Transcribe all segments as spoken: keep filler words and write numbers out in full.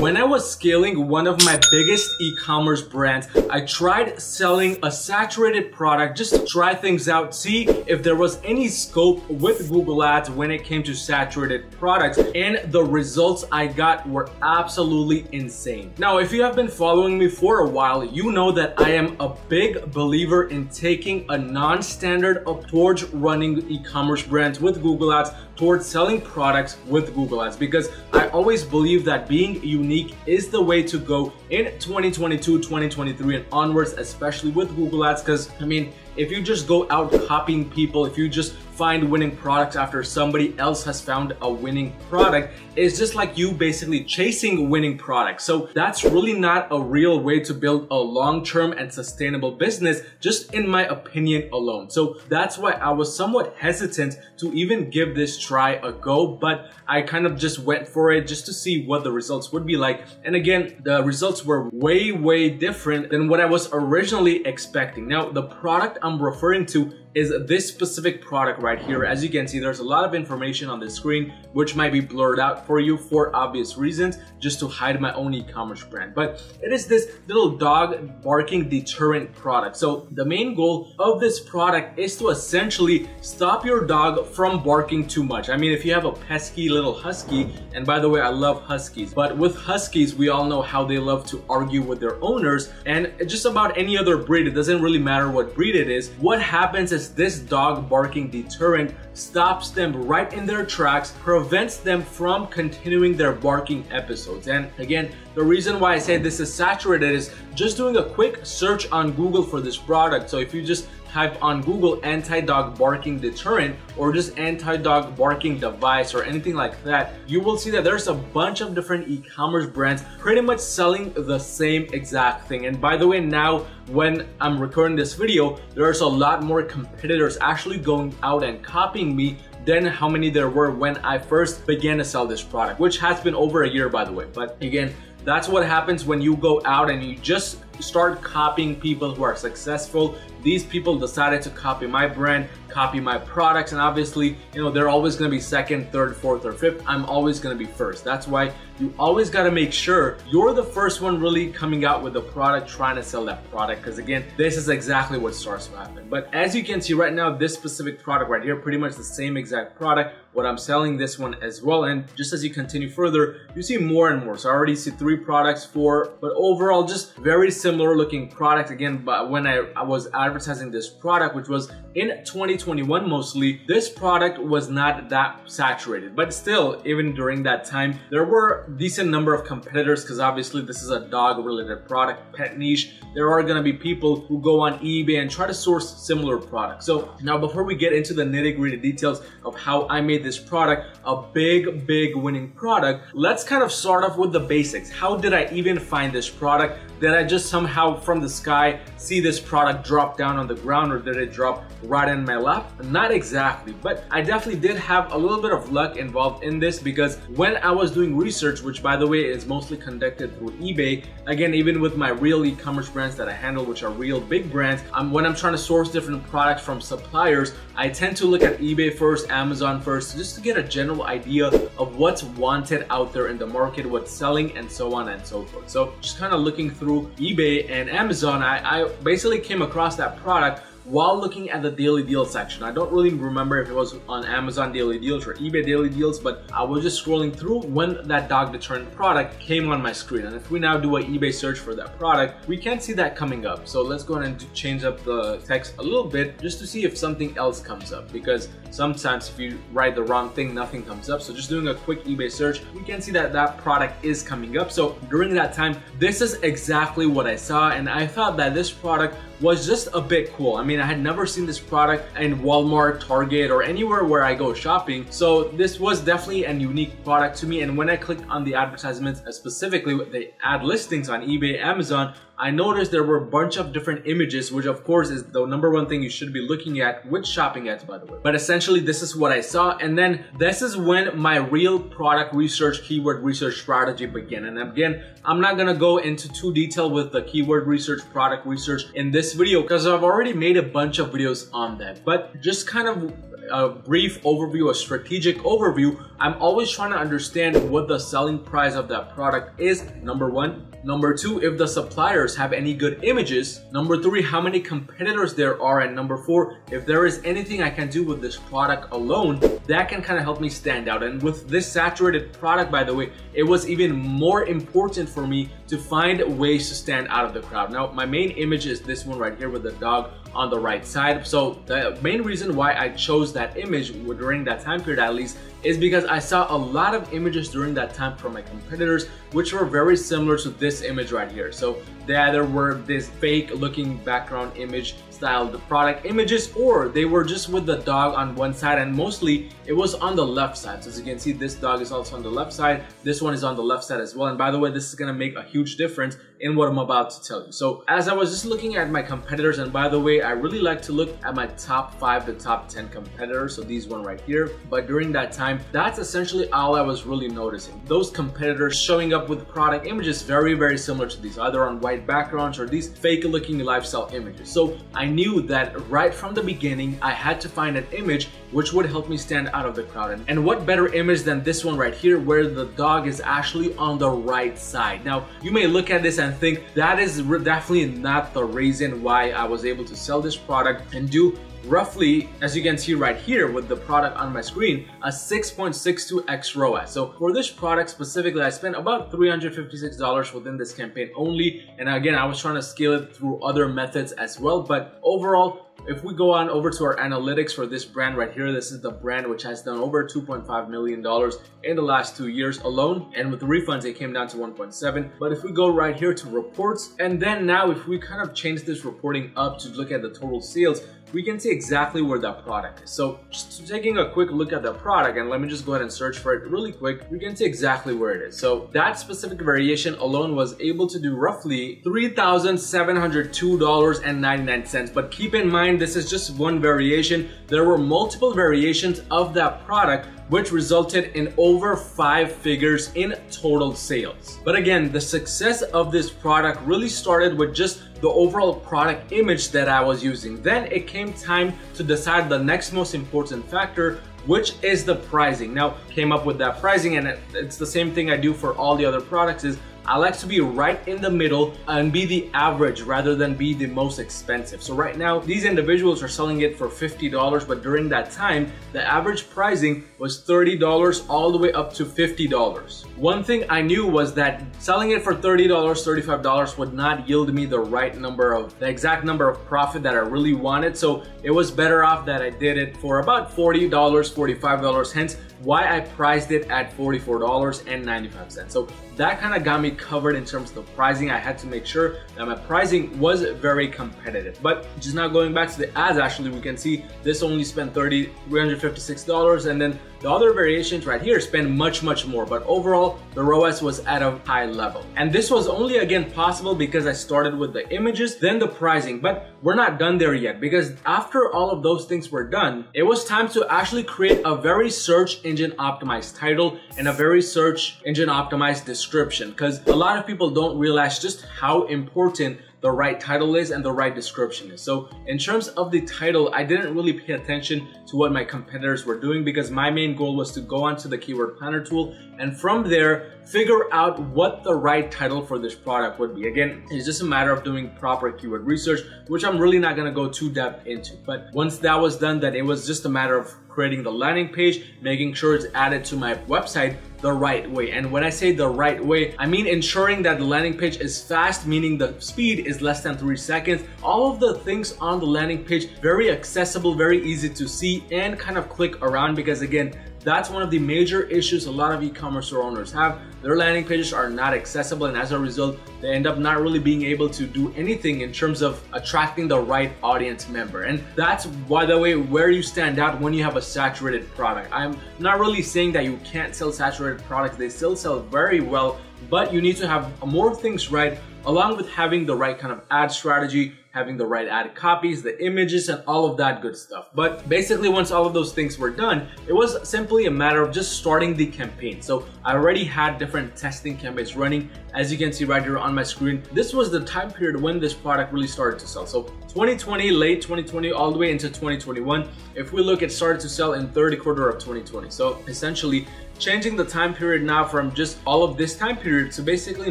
When I was scaling one of my biggest e-commerce brands, I tried selling a saturated product just to try things out, see if there was any scope with Google Ads when it came to saturated products, and the results I got were absolutely insane. Now, if you have been following me for a while, you know that I am a big believer in taking a non-standard approach running e-commerce brands with Google Ads towards selling products with Google Ads, because I always believe that being unique is the way to go in twenty twenty-two, twenty twenty-three and onwards, especially with Google Ads, because I mean, if you just go out copying people, if you just find winning products after somebody else has found a winning product, it's just like you basically chasing winning products. So that's really not a real way to build a long-term and sustainable business, just in my opinion alone. So that's why I was somewhat hesitant to even give this try a go, but I kind of just went for it just to see what the results would be like. And again, the results were way, way different than what I was originally expecting. Now, the product I'm referring to is this specific product right here. As you can see, there's a lot of information on the screen, which might be blurred out for you for obvious reasons, just to hide my own e-commerce brand. But it is this little dog barking deterrent product. So the main goal of this product is to essentially stop your dog from barking too much. I mean, if you have a pesky little husky, and by the way, I love huskies, but with huskies, we all know how they love to argue with their owners, and just about any other breed, it doesn't really matter what breed it is. What happens is this dog barking deterrent stops them right in their tracks, prevents them from continuing their barking episodes. And again, the reason why I say this is saturated is just doing a quick search on Google for this product. So if you just type on Google anti-dog barking deterrent or just anti-dog barking device or anything like that, you will see that there's a bunch of different e-commerce brands pretty much selling the same exact thing. And by the way, now when I'm recording this video, there's a lot more competitors actually going out and copying me than how many there were when I first began to sell this product, which has been over a year, by the way. But again, that's what happens when you go out and you just start copying people who are successful. These people decided to copy my brand, copy my products, and obviously, you know, they're always gonna be second, third, fourth, or fifth. I'm always gonna be first. That's why you always gotta make sure you're the first one really coming out with the product, trying to sell that product, because again, this is exactly what starts to happen. But as you can see right now, this specific product right here, pretty much the same exact product, what I'm selling, this one as well. And just as you continue further, you see more and more. So I already see three products, four, but overall, just very similar looking product. Again, but when I, I was advertising this product, which was in twenty twenty-one mostly, this product was not that saturated. But still, even during that time, there were a decent number of competitors, because obviously this is a dog related product, pet niche. There are gonna be people who go on eBay and try to source similar products. So now, before we get into the nitty gritty details of how I made this product a big big winning product, let's kind of start off with the basics. How did I even find this product? Did I just somehow from the sky see this product drop down on the ground, or did it drop right in my lap? Not exactly, but I definitely did have a little bit of luck involved in this, because when I was doing research, which by the way is mostly conducted through eBay, again, even with my real e-commerce brands that I handle, which are real big brands, I'm, when I'm trying to source different products from suppliers, I tend to look at eBay first, Amazon first, just to get a general idea of what's wanted out there in the market, what's selling, and so on and so forth. So just kind of looking through eBay and Amazon, I, I basically came across that product while looking at the daily deal section. I don't really remember if it was on Amazon daily deals or eBay daily deals, but I was just scrolling through when that dog deterrent product came on my screen. And if we now do an eBay search for that product, we can't see that coming up. So let's go ahead and change up the text a little bit just to see if something else comes up, because sometimes if you write the wrong thing, nothing comes up. So just doing a quick eBay search, we can see that that product is coming up. So during that time, this is exactly what I saw, and I thought that this product was just a bit cool. I mean, I had never seen this product in Walmart, Target, or anywhere where I go shopping. So this was definitely a unique product to me. And when I clicked on the advertisements, specifically the ad listings on eBay, Amazon, I noticed there were a bunch of different images, which of course is the number one thing you should be looking at with shopping ads, by the way. But essentially, this is what I saw. And then this is when my real product research, keyword research strategy began. And again, I'm not gonna go into too detail with the keyword research, product research in this video, because I've already made a bunch of videos on that. But just kind of a brief overview, a strategic overview, I'm always trying to understand what the selling price of that product is, number one. Number two, if the suppliers have any good images. Number three, how many competitors there are. And number four, if there is anything I can do with this product alone, that can kind of help me stand out. And with this saturated product, by the way, it was even more important for me to find ways to stand out of the crowd. Now, my main image is this one right here with the dog on the right side. So the main reason why I chose that image during that time period, at least, is because I saw a lot of images during that time from my competitors, which were very similar to this image right here. So they either were this fake looking background image styled product images, or they were just with the dog on one side, and mostly it was on the left side. So as you can see, this dog is also on the left side. This one is on the left side as well. And by the way, this is gonna make a huge difference in what I'm about to tell you. So as I was just looking at my competitors, and by the way, I really like to look at my top five to top ten competitors. So these one right here. But during that time, that's essentially all I was really noticing. Those competitors showing up with product images very, very similar to these, either on white backgrounds or these fake looking lifestyle images. So I knew that right from the beginning, I had to find an image which would help me stand out of the crowd. And what better image than this one right here, where the dog is actually on the right side. Now, you may look at this and think that is definitely not the reason why I was able to sell this product and do roughly, as you can see right here with the product on my screen, a six point six two x ROAS. So for this product specifically, I spent about three hundred fifty-six dollars within this campaign only. And again, I was trying to scale it through other methods as well. But overall, if we go on over to our analytics for this brand right here, this is the brand which has done over two point five million dollars in the last two years alone. And with the refunds, it came down to one point seven. But if we go right here to reports, and then now if we kind of change this reporting up to look at the total sales, we can see exactly where that product is. So just taking a quick look at the product, and let me just go ahead and search for it really quick, we can see exactly where it is. So that specific variation alone was able to do roughly three thousand seven hundred two dollars and ninety-nine cents. But keep in mind, this is just one variation. There were multiple variations of that product, which resulted in over five figures in total sales. But again, the success of this product really started with just the overall product image that I was using. Then it came time to decide the next most important factor, which is the pricing. Now, came up with that pricing, and it's the same thing I do for all the other products is I like to be right in the middle and be the average rather than be the most expensive. So right now, these individuals are selling it for fifty dollars, but during that time, the average pricing was thirty dollars all the way up to fifty dollars. One thing I knew was that selling it for thirty dollars, thirty-five dollars would not yield me the right number of, the exact number of profit that I really wanted. So it was better off that I did it for about forty dollars, forty-five dollars, hence why I priced it at forty-four dollars and ninety-five cents. So that kind of got me covered in terms of the pricing. I had to make sure that my pricing was very competitive. But just now going back to the ads, actually, we can see this only spent three hundred fifty-six dollars, and then the other variations right here spend much, much more. But overall, the ROAS was at a high level. And this was only, again, possible because I started with the images, then the pricing. But we're not done there yet, because after all of those things were done, it was time to actually create a very search engine optimized title and a very search engine optimized description. Because a lot of people don't realize just how important the right title is and the right description is. So in terms of the title, I didn't really pay attention to what my competitors were doing, because my main goal was to go onto the Keyword Planner tool and from there figure out what the right title for this product would be. Again, it's just a matter of doing proper keyword research, which I'm really not gonna go too deep into. But once that was done, then it was just a matter of creating the landing page, making sure it's added to my website the right way. And when I say the right way, I mean ensuring that the landing page is fast, meaning the speed is less than three seconds. All of the things on the landing page, very accessible, very easy to see and kind of click around, because again, that's one of the major issues a lot of e-commerce owners have. Their landing pages are not accessible, and as a result, they end up not really being able to do anything in terms of attracting the right audience member. And that's, by the way, where you stand out when you have a saturated product. I'm not really saying that you can't sell saturated products. They still sell very well. but you need to have more things right, along with having the right kind of ad strategy, having the right ad copies, the images, and all of that good stuff. But basically, once all of those things were done, it was simply a matter of just starting the campaign. So I already had different testing campaigns running. As you can see right here on my screen, this was the time period when this product really started to sell. So twenty twenty, late twenty twenty, all the way into twenty twenty-one. If we look, it started to sell in third quarter of twenty twenty. So essentially, changing the time period now from just all of this time period to basically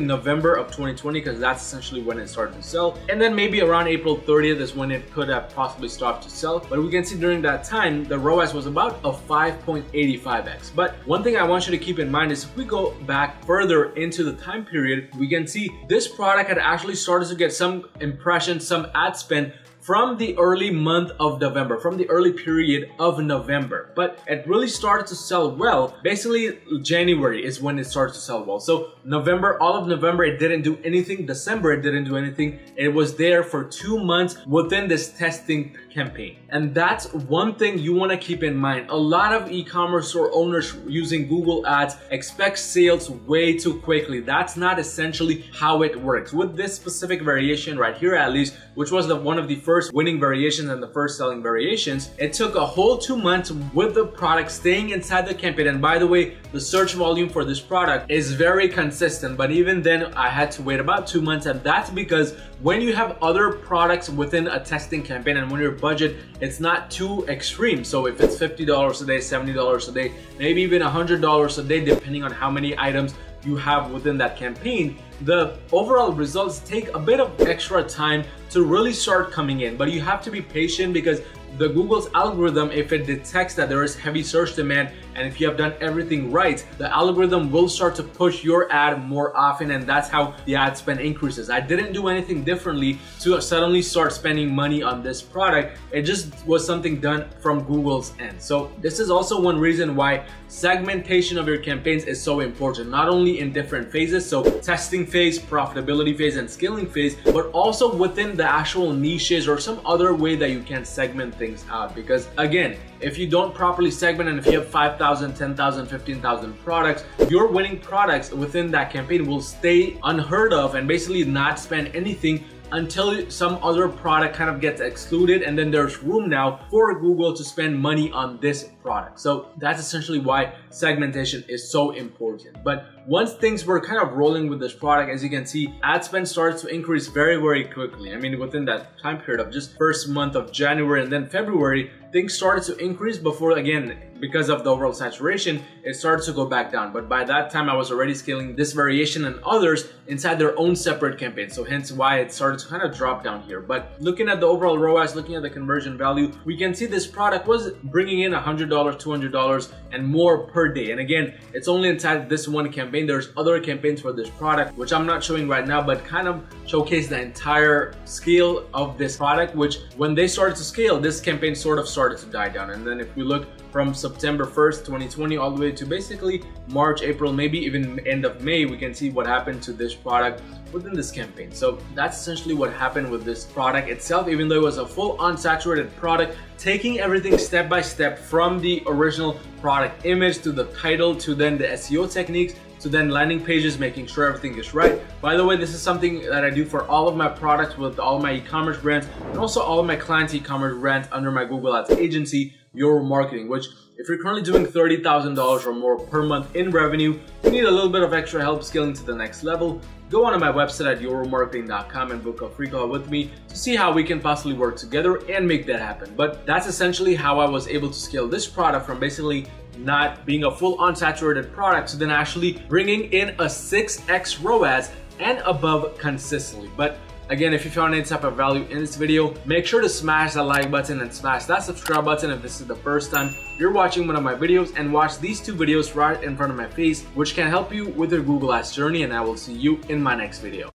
November of twenty twenty, because that's essentially when it started to sell. And then maybe around April thirtieth is when it could have possibly stopped to sell. But we can see during that time, the ROAS was about a five point eight five x. But one thing I want you to keep in mind is if we go back further into the time period, we can see this product had actually started to get some impressions, some ad spend from the early month of November, from the early period of November. But it really started to sell well. Basically, January is when it started to sell well. So November, all of November, it didn't do anything. December, it didn't do anything. It was there for two months within this testing campaign. And that's one thing you want to keep in mind. A lot of e-commerce store owners using Google Ads expect sales way too quickly. That's not essentially how it works. With this specific variation right here, at least, which was the one of the first winning variations and the first selling variations, it took a whole two months with the product staying inside the campaign. And by the way, the search volume for this product is very consistent, but even then I had to wait about two months. And that's because when you have other products within a testing campaign and when your budget, it's not too extreme. So if it's fifty dollars a day, seventy dollars a day, maybe even one hundred dollars a day, depending on how many items you have within that campaign, the overall results take a bit of extra time to really start coming in. But you have to be patient, because the Google's algorithm, if it detects that there is heavy search demand and if you have done everything right, the algorithm will start to push your ad more often, and that's how the ad spend increases. I didn't do anything differently to suddenly start spending money on this product. It just was something done from Google's end. So this is also one reason why segmentation of your campaigns is so important, not only in different phases, so testing phase, profitability phase, and scaling phase, but also within the actual niches or some other way that you can segment things out. Because again, if you don't properly segment and if you have five thousand, ten thousand, fifteen thousand products, your winning products within that campaign will stay unheard of and basically not spend anything until some other product kind of gets excluded, and then there's room now for Google to spend money on this product. So that's essentially why segmentation is so important. But once things were kind of rolling with this product, as you can see, ad spend starts to increase very, very quickly. I mean, within that time period of just first month of January and then February, things started to increase before, again, because of the overall saturation, it started to go back down. But by that time, I was already scaling this variation and others inside their own separate campaigns. So hence why it started to kind of drop down here. But looking at the overall ROAS, looking at the conversion value, we can see this product was bringing in one hundred dollars, two hundred dollars and more per day. And again, it's only inside this one campaign. There's other campaigns for this product, which I'm not showing right now, but kind of showcase the entire scale of this product, which when they started to scale, this campaign sort of started to die down. And then if we look from September first, twenty twenty, all the way to basically March, April, maybe even end of May, we can see what happened to this product within this campaign. So that's essentially what happened with this product itself, even though it was a full unsaturated product, taking everything step by step from the original product image to the title to then the S E O techniques, so then landing pages, making sure everything is right. By the way, this is something that I do for all of my products with all my e-commerce brands and also all of my clients' e-commerce brands under my Google Ads agency, EuroMarketing, which if you're currently doing thirty thousand dollars or more per month in revenue, you need a little bit of extra help scaling to the next level, go onto my website at Euro Marketing dot com and book a free call with me to see how we can possibly work together and make that happen. But that's essentially how I was able to scale this product from basically not being a full unsaturated product to then actually bringing in a six x ROAS and above consistently. But again, if you found any type of value in this video, make sure to smash that like button and smash that subscribe button if this is the first time you're watching one of my videos, and watch these two videos right in front of my face, which can help you with your Google Ads journey, and I will see you in my next video.